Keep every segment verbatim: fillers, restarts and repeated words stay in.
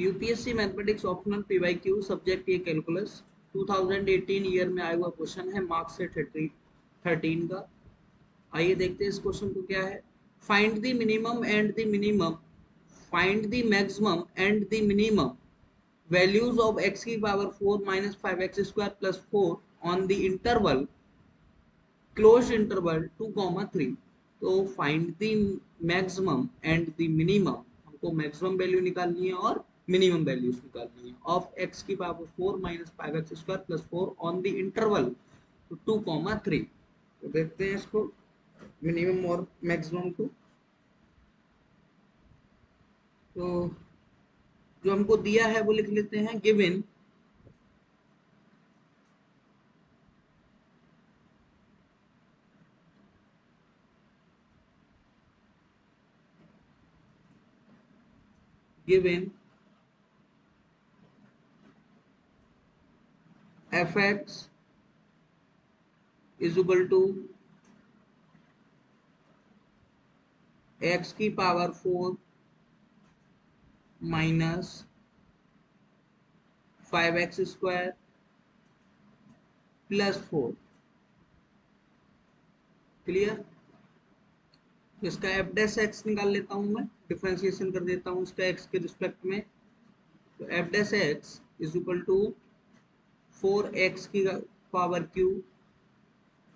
UPSC mathematics optional PYQ subject ये calculus दो हज़ार अठारह ईयर में आया हुआ क्वेश्चन है मार्क्स से थर्टीन का। आइए देखते हैं इस क्वेश्चन को क्या है। Find the minimum and the minimum find the maximum and the minimum values of x की power four minus five x square plus four on the interval close interval two comma three. तो find the maximum and the minimum, हमको maximum value निकालनी है और minimum values निकालनी है of x की power four minus five x square plus four on the interval two comma three. तो देखते हैं इसको मिनिमम और मैक्सिमम को। तो जो हमको दिया है वो लिख लेते हैं। Given given f x is equal to x की power four minus five x square plus four. Clear. इसका एफ डैश एक्स निकाल लेता हूं मैं, डिफ्रेंसिएशन कर देता हूं इसका एक्स के रिस्पेक्ट में। तो f dash x is equal to four x की power cube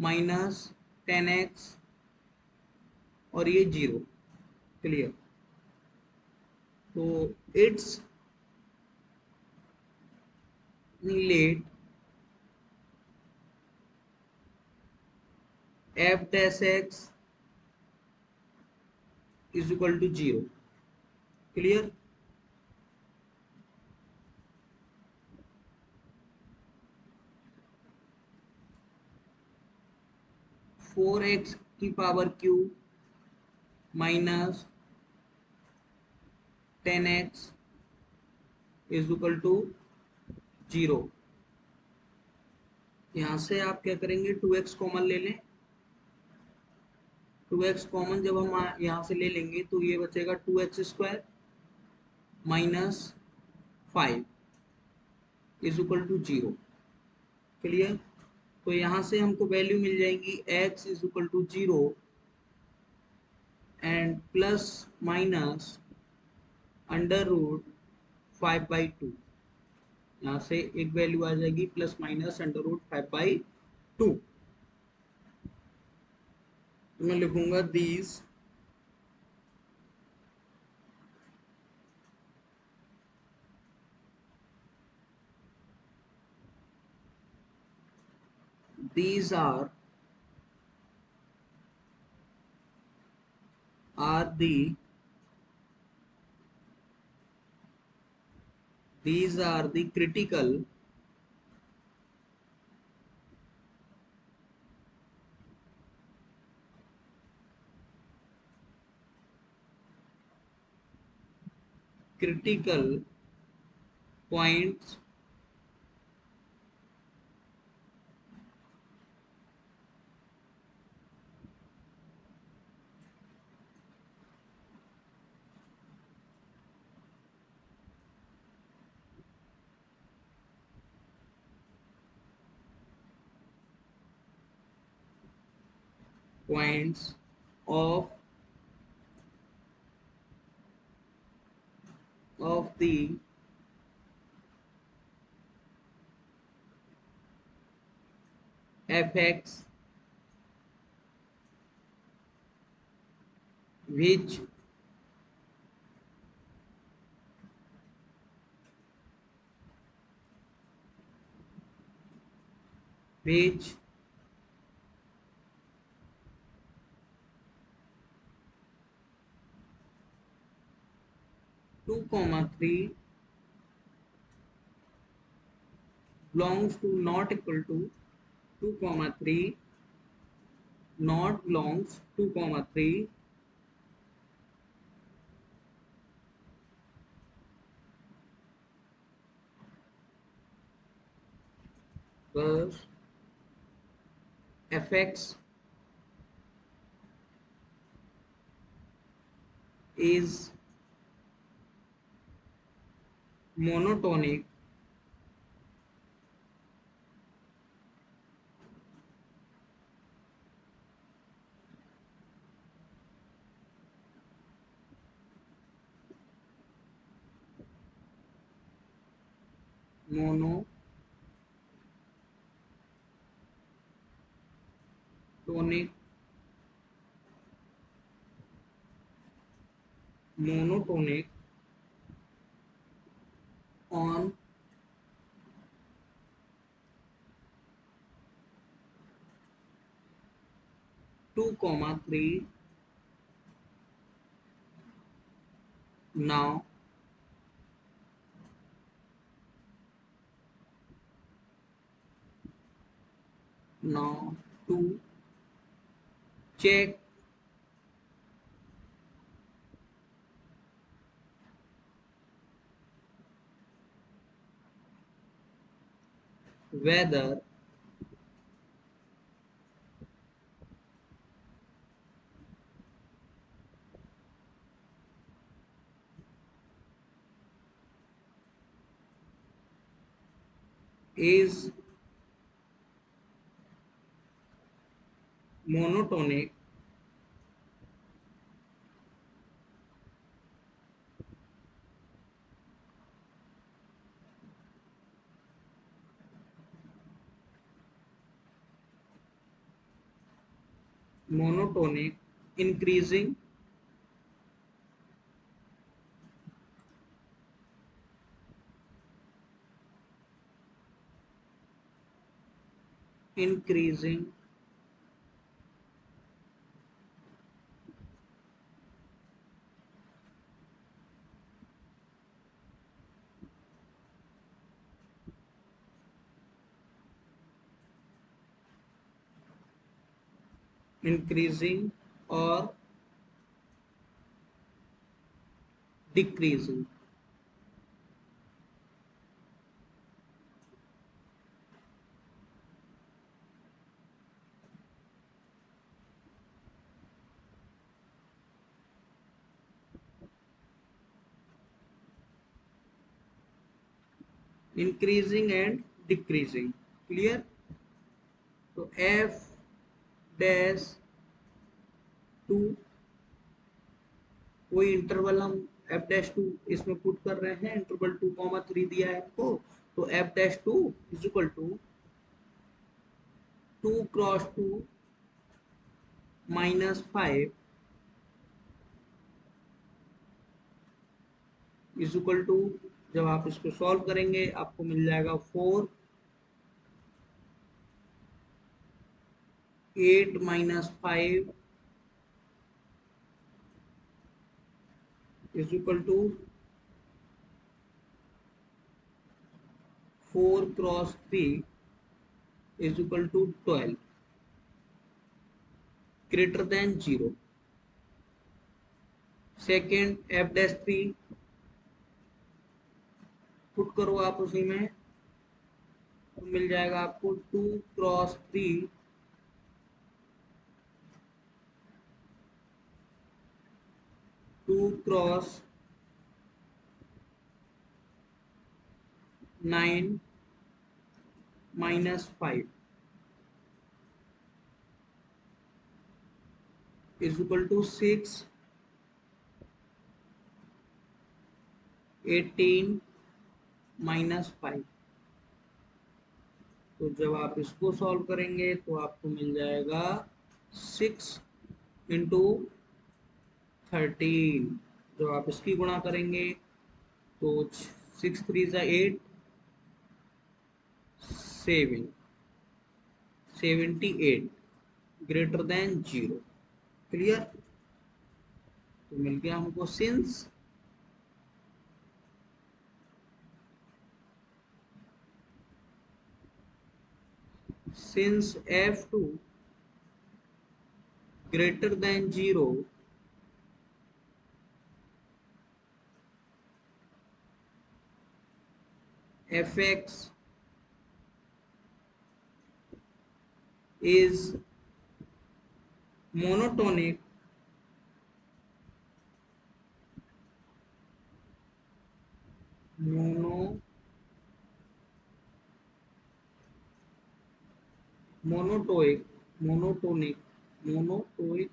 minus ten x और ये जीरो। क्लियर। तो it's let f dash x is equal to zero. Clear. Four x की power cube minus ten x is equal to zero. यहाँ से आप क्या करेंगे, टू एक्स कॉमन ले लें। टू एक्स कॉमन जब हम यहाँ से ले लेंगे तो ये बचेगा two x square minus five is equal to zero. Clear. तो यहाँ से हमको वैल्यू मिल जाएगी x is equal to zero and plus minus under root five by two. यहाँ से एक वैल्यू आ जाएगी plus minus under root five by two. तो मैं लिखूंगा these these are Are the these are the critical critical points points of of the f(x) which which two comma three belongs to not equal to two comma three not belongs two comma three plus f(x) is monotonic monotonic monotonic on two comma three now now to check whether is monotonic monotonic increasing increasing increasing or decreasing. Increasing and decreasing. Clear? So F dash two कोई interval हम f dash two इसमें put कर रहे हैं, interval two comma three दिया है आपको, तो f dash two is equal to two cross two minus five is equal to, जब आप इसको सॉल्व करेंगे आपको मिल जाएगा four eight minus five is equal to four cross three is equal to twelve greater than zero. Second f dash three put करो आप उसी में तो मिल जाएगा आपको two cross three two cross nine minus five is equal to six eighteen minus five. तो जब आप इसको सॉल्व करेंगे तो आपको मिल जाएगा सिक्स इंटू थर्टीन. जब आप इसकी गुणा करेंगे तो सिक्स थ्री सा eight seven seventy eight greater than zero. Clear? तो मिल गया हमको since since f two greater than zero F(x) is monotonic mono monotoic, monotonic, monotoic,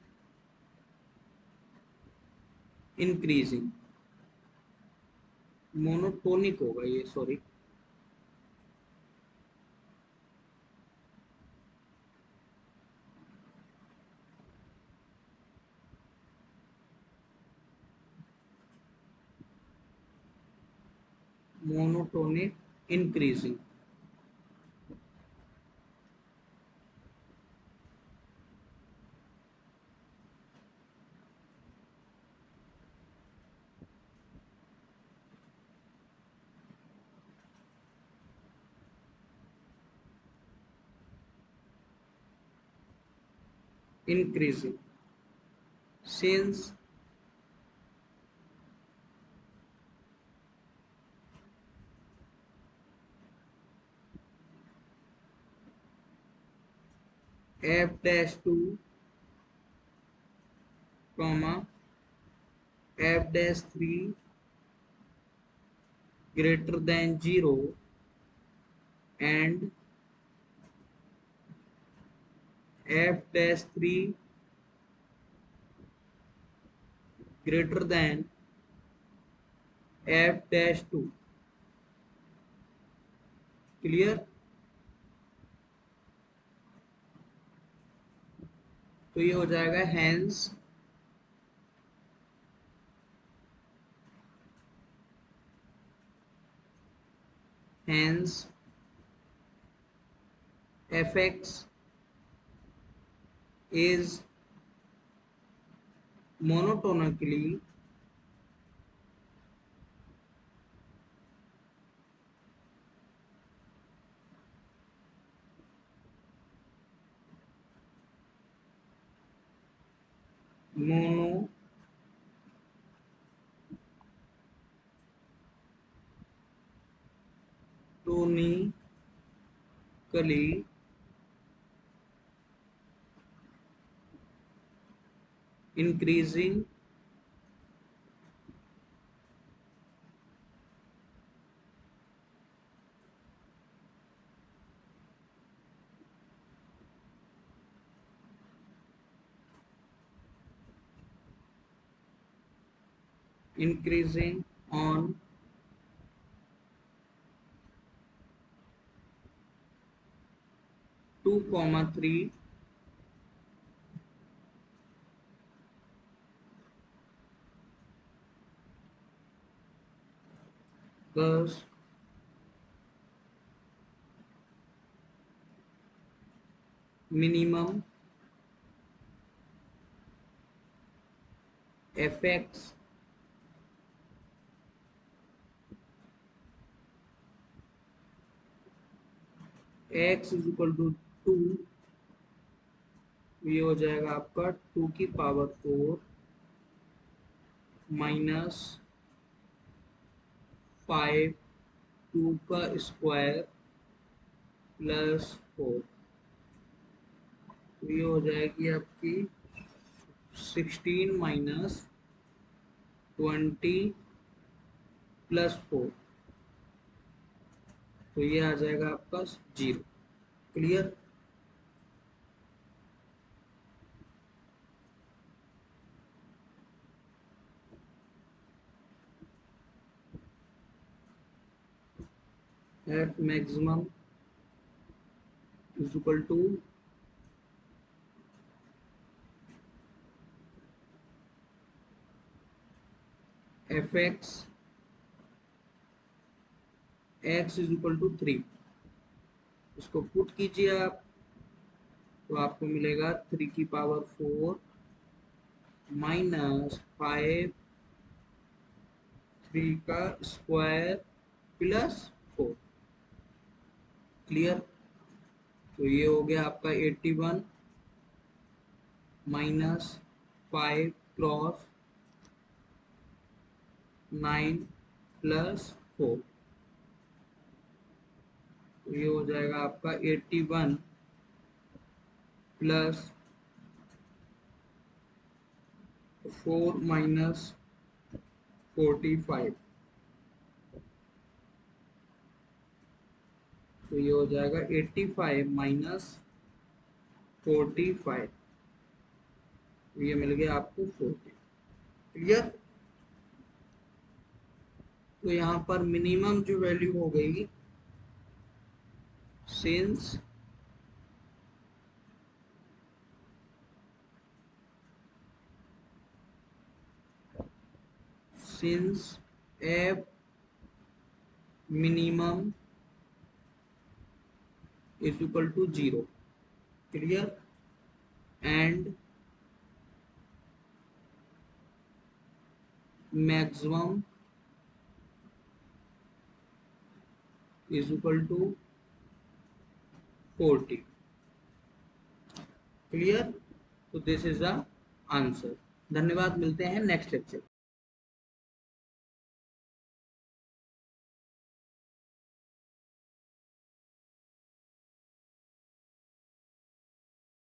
increasing, monotonic होगा ये, sorry, monotonic increasing. Increasing since f dash two comma f dash three greater than zero and f dash three greater than f dash two. Clear? तो ये हो जाएगा hence hence f(x) is monotonically mono tonically increasing increasing on two comma three plus minimum f(x) x is equal to two, ये हो जाएगा आपका two की power four minus five two का स्क्वायर प्लस फोर, तो ये हो जाएगी आपकी sixteen minus twenty plus four, तो ये आ जाएगा आपका zero. Clear? F maximum is equal to f(x) x is equal to three. इसको पुट कीजिए आप, तो आपको मिलेगा थ्री की power four minus five three का स्क्वायर प्लस फोर. क्लियर? तो ये हो गया आपका इक्यासी minus five cross nine plus four, तो ये हो जाएगा आपका इक्यासी plus four minus forty five, तो ये हो जाएगा eighty five minus forty five, ये मिल गया आपको फोर्टी। क्लियर? तो यहाँ पर मिनिमम जो वैल्यू हो गई since since f minimum is equal to zero. Clear? And maximum is equal to forty. Clear? तो दिस इज द आंसर। धन्यवाद, मिलते हैं नेक्स्ट लेक्चर।